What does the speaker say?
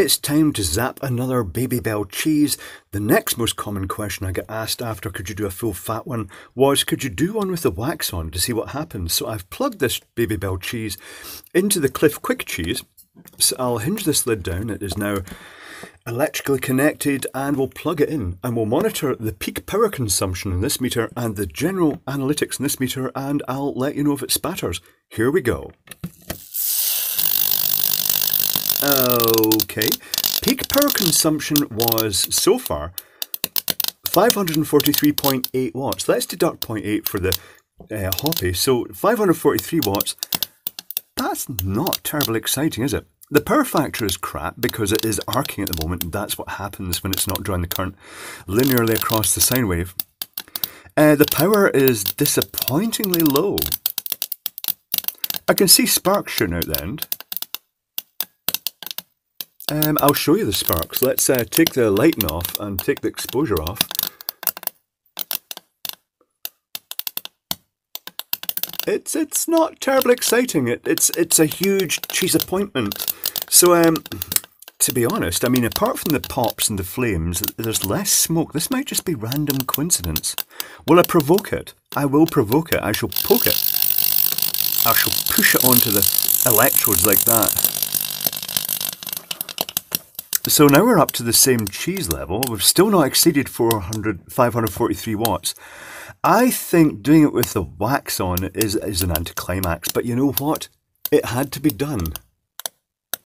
It's time to zap another Babybel cheese. The next most common question I get asked after could you do a full fat one was could you do one with the wax on to see what happens? So I've plugged this Babybel cheese into the Cliff Quick cheese. So I'll hinge this lid down. It is now electrically connected and we'll plug it in and we'll monitor the peak power consumption in this meter and the general analytics in this meter, and I'll let you know if it spatters. Here we go. Okay, peak power consumption was, so far, 543.8 watts. Let's deduct 0.8 for the hoppy, so 543 watts. That's not terribly exciting, is it? The power factor is crap because it is arcing at the moment, and that's what happens when it's not drawing the current linearly across the sine wave. The power is disappointingly low. I can see sparks shooting out the end. I'll show you the sparks. Let's take the lighting off and take the exposure off. It's not terribly exciting. It's a huge cheese appointment. So to be honest, I mean, apart from the pops and the flames, there's less smoke. This might just be random coincidence. Will I provoke it? I will provoke it. I shall poke it. I shall push it onto the electrodes like that. So now we're up to the same cheese level. We've still not exceeded 543 watts. I think doing it with the wax on is an anticlimax, but you know what? It had to be done.